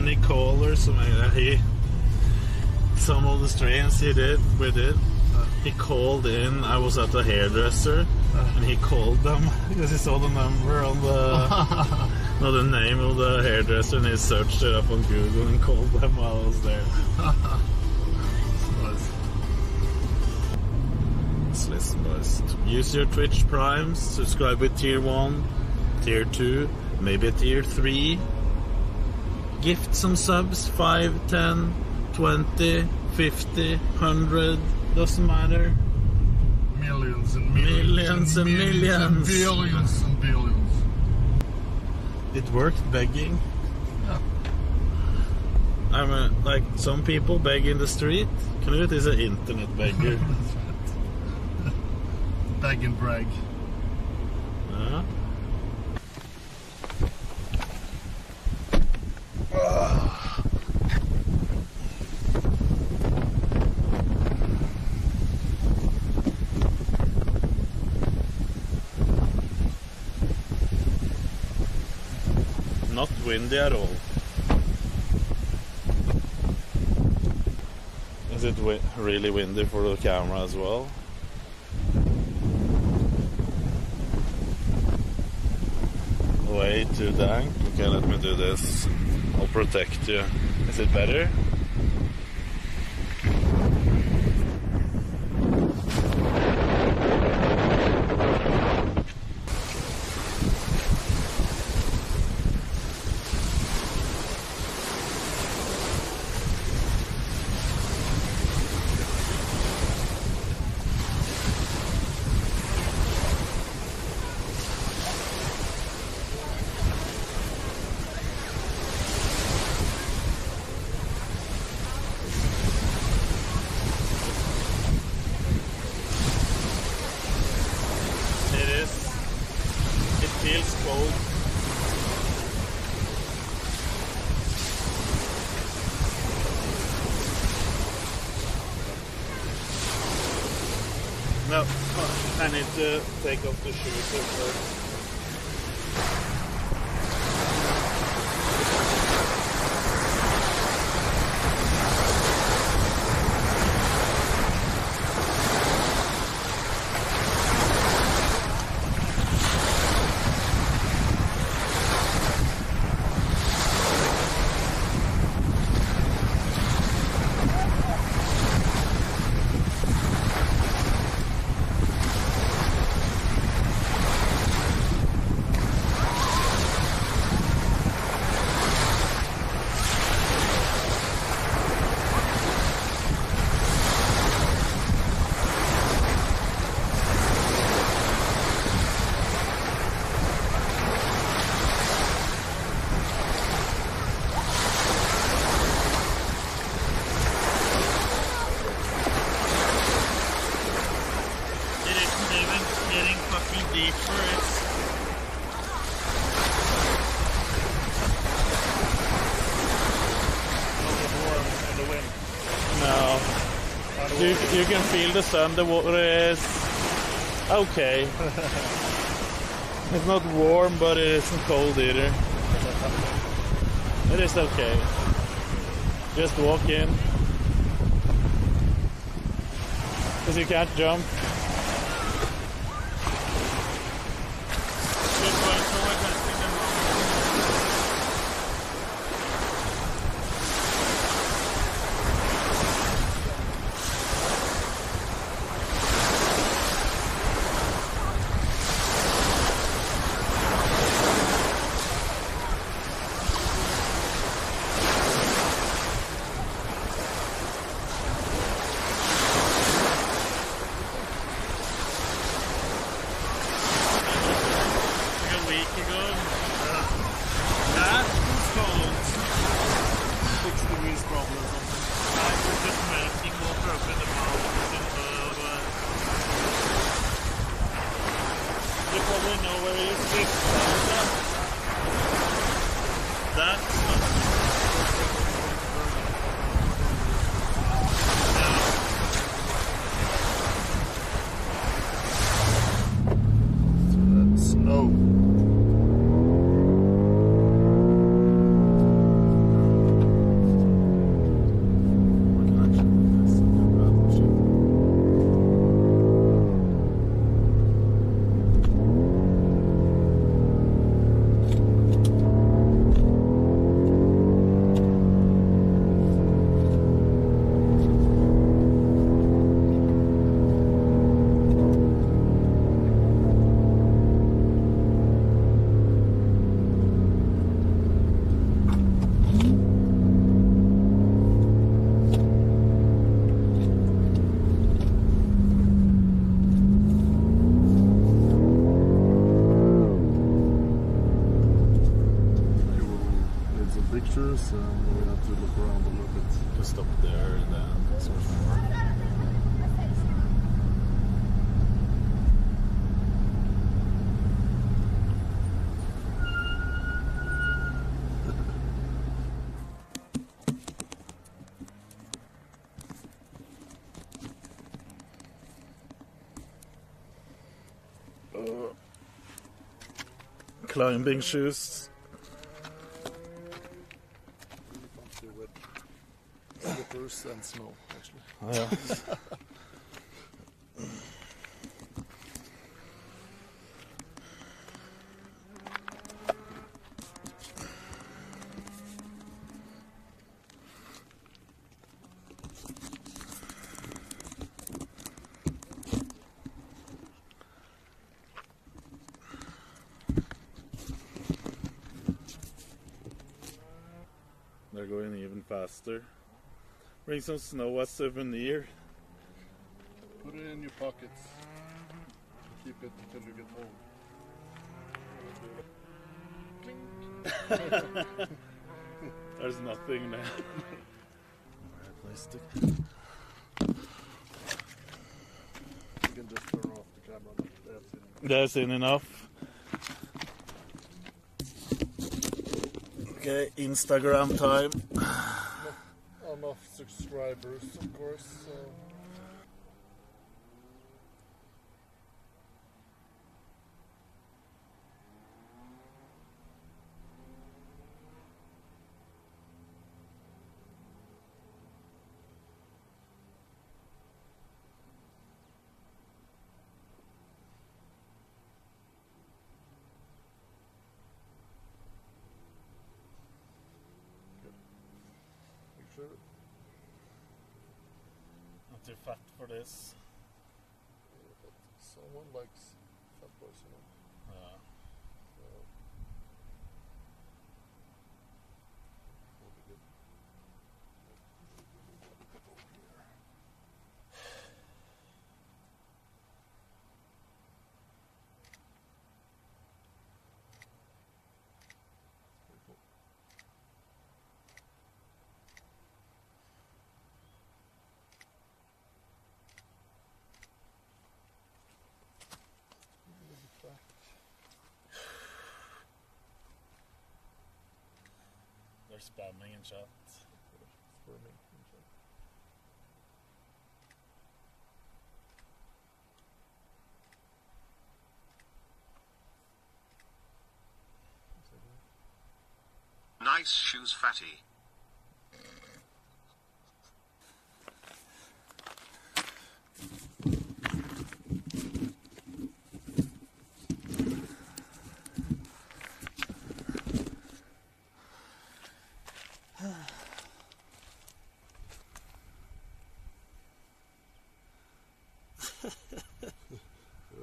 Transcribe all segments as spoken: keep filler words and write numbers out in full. many callers, I mean, he, some of the strains he did we did, he called in. I was at the hairdresser and he called them because he saw the number on the no, the name of the hairdresser, and he searched it up on Google and called them while I was there. Let's listen, boys. Use your Twitch primes, subscribe with tier one, tier two, maybe tier three. Gift some subs, five, ten, twenty, fifty, one hundred, doesn't matter. Millions and millions. Millions and millions. Billions and billions. It worked, begging. Yeah. I mean, like, some people beg in the street. Knut is an internet beggar. Beg and brag. Yeah. Not windy at all. Is it wi really windy for the camera as well? Way too dank. Okay, let me do this. I'll protect you. Is it better? No, I need to take off the shoes first. You, you can feel the sun, the water is okay. It's not warm, but it isn't cold either. It is okay. Just walk in. Because you can't jump. look around a little bit, just up there and then sort of more. Climbing shoes. With slippers and snow, actually. Oh, yeah. Going even faster. Bring some snow as a souvenir. Put it in your pockets. Keep it until you get home. There's nothing now. Alright, plastic. You can just turn off the camera. That's in enough. That's in enough. Okay, Instagram time. Not enough subscribers, of course. So. Not too fat for this. Yeah, someone likes fat boys, you know. Yeah. So, we'll be good. Spamming and chat. Spamming and chat. Nice shoes, fatty.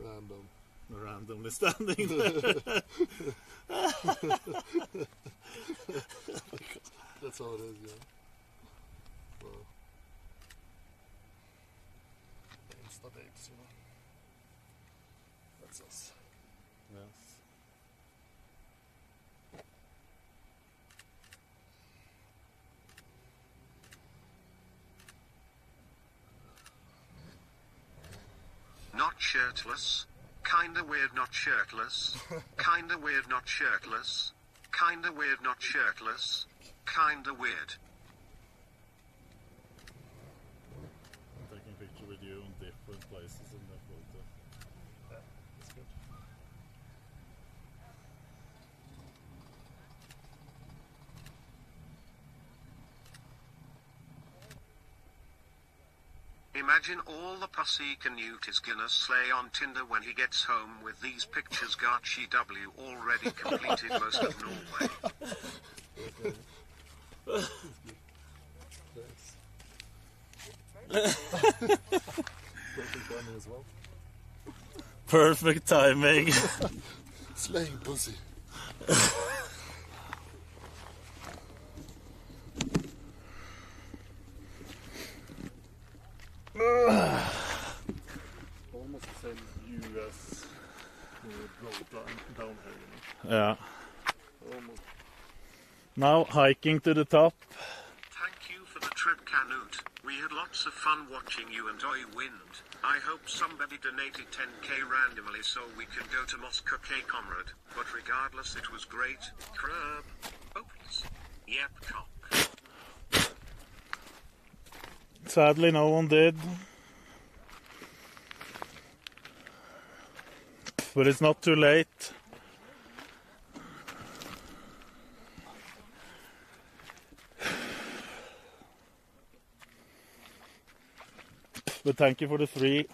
Random. Randomly standing there. That's how it is, yeah. Wow. Insta dates, you know. That's us. Yes. Not shirtless, kinda weird not shirtless, kinda weird not shirtless, kinda weird not shirtless, kinda weird. I'm taking a picture with you on different places in that photo. Yeah, that's good. Imagine all the pussy Knut is gonna slay on Tinder when he gets home with these pictures. Garchi W already completed most of Norway. Perfect timing as well. Perfect timing. Slaying pussy. Almost the same view as the road down, down here, you know? Yeah. Almost. Now hiking to the top. trip, Knut. We had lots of fun watching you and Oi Wind. I hope somebody donated ten K randomly so we can go to Moscow, K comrade. But regardless, it was great. Crab. Oops. Yep, cock. Sadly, no one did. But it's not too late. But thank you for the three.